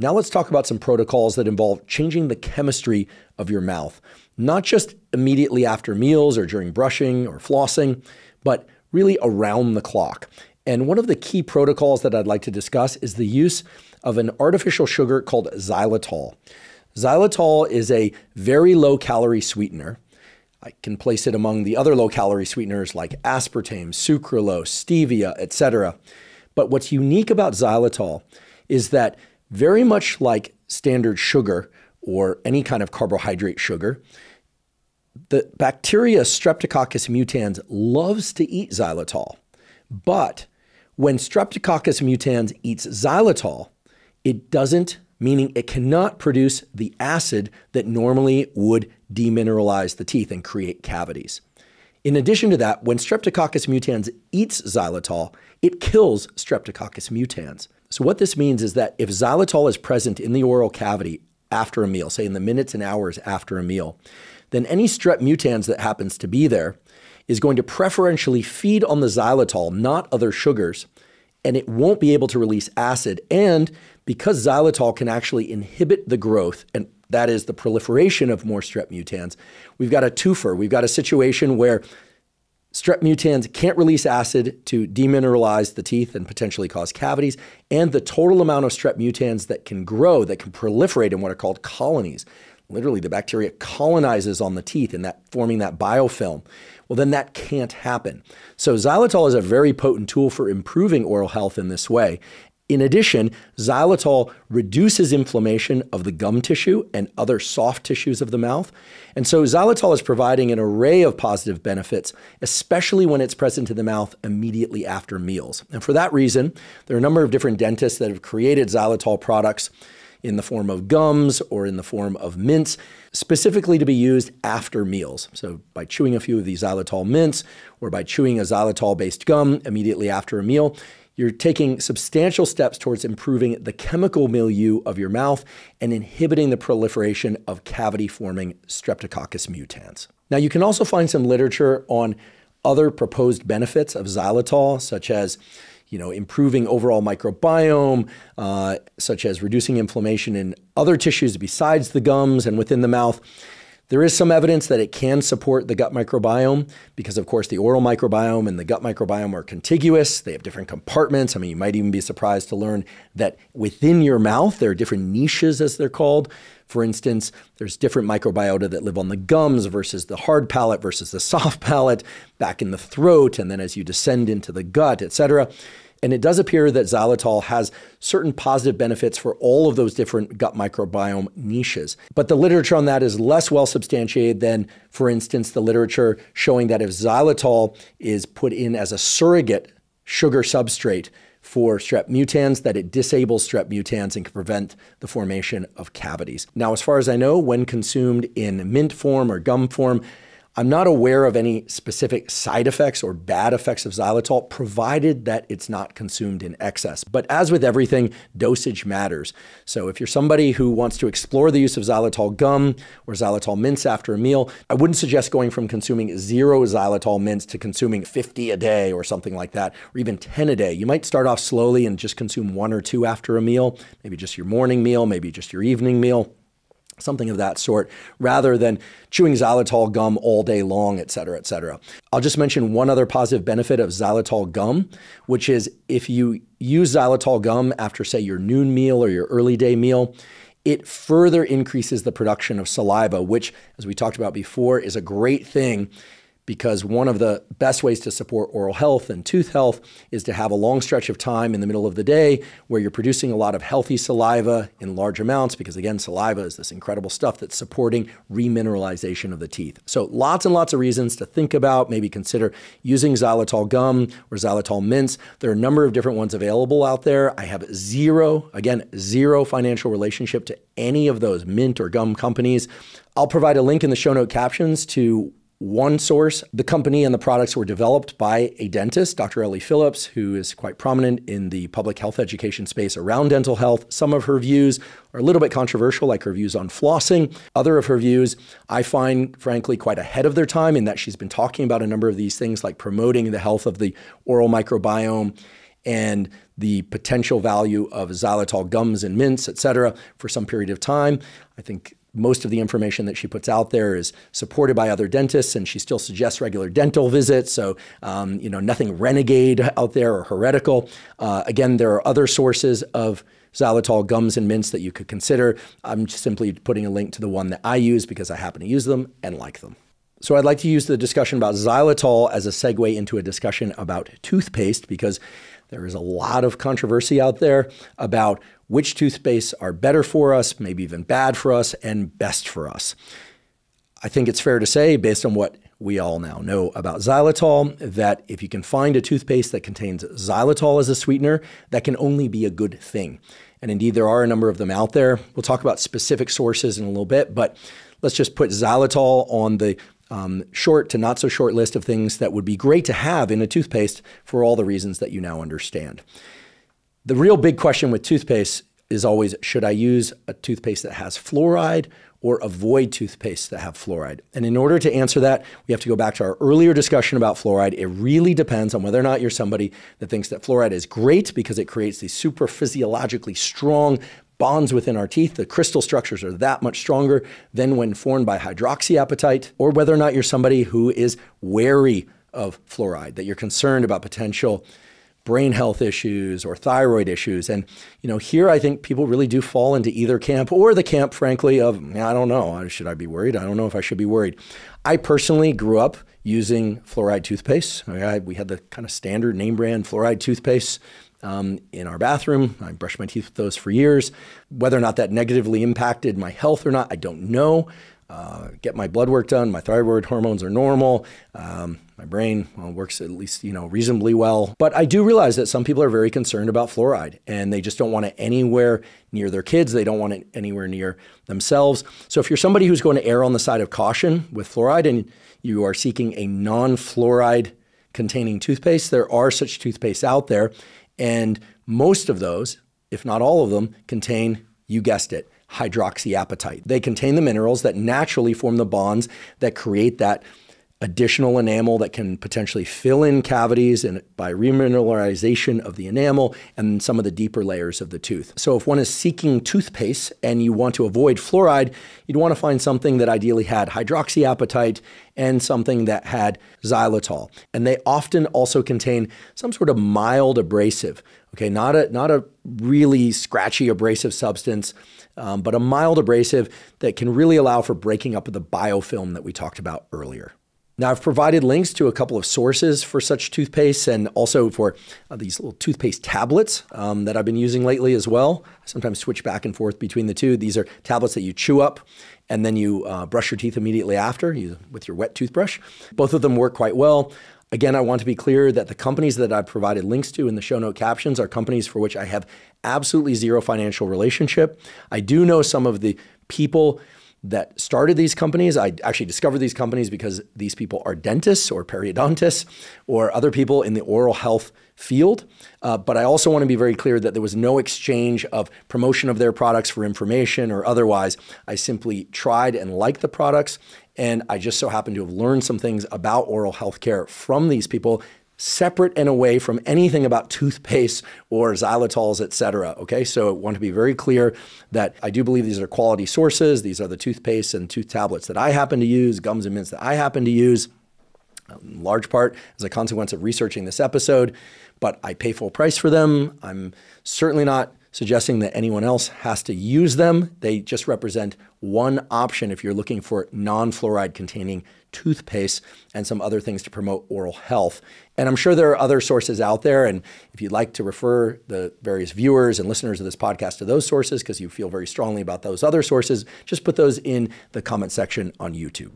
Now let's talk about some protocols that involve changing the chemistry of your mouth, not just immediately after meals or during brushing or flossing, but really around the clock. And one of the key protocols that I'd like to discuss is the use of an artificial sugar called xylitol. Xylitol is a very low-calorie sweetener. I can place it among the other low-calorie sweeteners like aspartame, sucralose, stevia, etc. But what's unique about xylitol is that very much like standard sugar or any kind of carbohydrate sugar, the bacteria Streptococcus mutans loves to eat xylitol. But when Streptococcus mutans eats xylitol, it doesn't, meaning it cannot produce the acid that normally would demineralize the teeth and create cavities. In addition to that, when Streptococcus mutans eats xylitol, it kills Streptococcus mutans. So what this means is that if xylitol is present in the oral cavity after a meal, say in the minutes and hours after a meal, then any strep mutans that happens to be there is going to preferentially feed on the xylitol, not other sugars, and it won't be able to release acid. And because xylitol can actually inhibit the growth, and that is the proliferation of more strep mutans, we've got a twofer. We've got a situation where strep mutans can't release acid to demineralize the teeth and potentially cause cavities, and the total amount of strep mutans that can grow, that can proliferate in what are called colonies. Literally, the bacteria colonizes on the teeth and that forming that biofilm. Well, then that can't happen. So xylitol is a very potent tool for improving oral health in this way. In addition, xylitol reduces inflammation of the gum tissue and other soft tissues of the mouth. And so xylitol is providing an array of positive benefits, especially when it's present in the mouth immediately after meals. And for that reason, there are a number of different dentists that have created xylitol products in the form of gums or in the form of mints, specifically to be used after meals. So by chewing a few of these xylitol mints or by chewing a xylitol-based gum immediately after a meal, you're taking substantial steps towards improving the chemical milieu of your mouth and inhibiting the proliferation of cavity-forming Streptococcus mutans. Now, you can also find some literature on other proposed benefits of xylitol, such as improving overall microbiome, such as reducing inflammation in other tissues besides the gums and within the mouth. There is some evidence that it can support the gut microbiome because, of course, the oral microbiome and the gut microbiome are contiguous. They have different compartments. I mean, you might even be surprised to learn that within your mouth, there are different niches, as they're called. For instance, there's different microbiota that live on the gums versus the hard palate versus the soft palate, back in the throat, and then as you descend into the gut, etc. And it does appear that xylitol has certain positive benefits for all of those different gut microbiome niches. But the literature on that is less well substantiated than, for instance, the literature showing that if xylitol is put in as a surrogate sugar substrate for strep mutans, that it disables strep mutans and can prevent the formation of cavities. Now, as far as I know, when consumed in mint form or gum form, I'm not aware of any specific side effects or bad effects of xylitol, provided that it's not consumed in excess. But as with everything, dosage matters. So if you're somebody who wants to explore the use of xylitol gum or xylitol mints after a meal, I wouldn't suggest going from consuming 0 xylitol mints to consuming 50 a day or something like that, or even 10 a day. You might start off slowly and just consume 1 or 2 after a meal, maybe just your morning meal, maybe just your evening meal, something of that sort, rather than chewing xylitol gum all day long, et cetera, et cetera. I'll just mention one other positive benefit of xylitol gum, which is if you use xylitol gum after, say, your noon meal or your early day meal, it further increases the production of saliva, which, as we talked about before, is a great thing, because one of the best ways to support oral health and tooth health is to have a long stretch of time in the middle of the day where you're producing a lot of healthy saliva in large amounts, because again, saliva is this incredible stuff that's supporting remineralization of the teeth. So lots and lots of reasons to think about, maybe consider using xylitol gum or xylitol mints. There are a number of different ones available out there. I have zero financial relationship to any of those mint or gum companies. I'll provide a link in the show note captions to one source. The company and the products were developed by a dentist, Dr. Ellie Phillips, who is quite prominent in the public health education space around dental health. Some of her views are a little bit controversial, like her views on flossing. Other of her views I find, frankly, quite ahead of their time, in that she's been talking about a number of these things, like promoting the health of the oral microbiome and the potential value of xylitol gums and mints, et cetera, for some period of time. I think most of the information that she puts out there is supported by other dentists, and she still suggests regular dental visits. So, you know, nothing renegade out there or heretical. Again, there are other sources of xylitol gums and mints that you could consider. I'm simply putting a link to the one that I use because I happen to use them and like them. So I'd like to use the discussion about xylitol as a segue into a discussion about toothpaste, because there is a lot of controversy out there about which toothpastes are better for us, maybe even bad for us, and best for us. I think it's fair to say, based on what we all now know about xylitol, that if you can find a toothpaste that contains xylitol as a sweetener, that can only be a good thing. And indeed, there are a number of them out there. We'll talk about specific sources in a little bit, but let's just put xylitol on the short to not so short list of things that would be great to have in a toothpaste for all the reasons that you now understand. The real big question with toothpaste is always, should I use a toothpaste that has fluoride or avoid toothpastes that have fluoride? And in order to answer that, we have to go back to our earlier discussion about fluoride. It really depends on whether or not you're somebody that thinks that fluoride is great because it creates these super physiologically strong bonds within our teeth. The crystal structures are that much stronger than when formed by hydroxyapatite, or whether or not you're somebody who is wary of fluoride, that you're concerned about potential brain health issues or thyroid issues. And, you know, here I think people really do fall into either camp, or the camp, frankly, of, I don't know, should I be worried? I don't know if I should be worried. I personally grew up using fluoride toothpaste. We had the kind of standard name brand fluoride toothpaste in our bathroom. I brushed my teeth with those for years. Whether or not that negatively impacted my health or not, I don't know. Get my blood work done. My thyroid hormones are normal. My brain works at least, reasonably well. But I do realize that some people are very concerned about fluoride, and they just don't want it anywhere near their kids. They don't want it anywhere near themselves. So if you're somebody who's going to err on the side of caution with fluoride and you are seeking a non-fluoride containing toothpaste, there are such toothpastes out there. And most of those, if not all of them, contain, you guessed it, hydroxyapatite. They contain the minerals that naturally form the bonds that create that additional enamel that can potentially fill in cavities and by remineralization of the enamel and some of the deeper layers of the tooth. So if one is seeking toothpaste and you want to avoid fluoride, you'd want to find something that ideally had hydroxyapatite and something that had xylitol. And they often also contain some sort of mild abrasive, okay, not a really scratchy abrasive substance, but a mild abrasive that can really allow for breaking up of the biofilm that we talked about earlier. Now, I've provided links to a couple of sources for such toothpaste and also for these little toothpaste tablets that I've been using lately as well. I sometimes switch back and forth between the two. These are tablets that you chew up and then you brush your teeth immediately after with your wet toothbrush. Both of them work quite well. Again, I want to be clear that the companies that I've provided links to in the show note captions are companies for which I have absolutely zero financial relationship. I do know some of the people that started these companies. I actually discovered these companies because these people are dentists or periodontists or other people in the oral health field. But I also want to be very clear that there was no exchange of promotion of their products for information or otherwise. I simply tried and liked the products. And I just so happen to have learned some things about oral health care from these people, separate and away from anything about toothpaste or xylitols, et cetera, okay? So I want to be very clear that I do believe these are quality sources. These are the toothpaste and tooth tablets that I happen to use, gums and mints that I happen to use, in large part as a consequence of researching this episode, but I pay full price for them. I'm certainly not suggesting that anyone else has to use them. They just represent one option if you're looking for non-fluoride containing toothpaste and some other things to promote oral health. And I'm sure there are other sources out there. And if you'd like to refer the various viewers and listeners of this podcast to those sources because you feel very strongly about those other sources, just put those in the comment section on YouTube.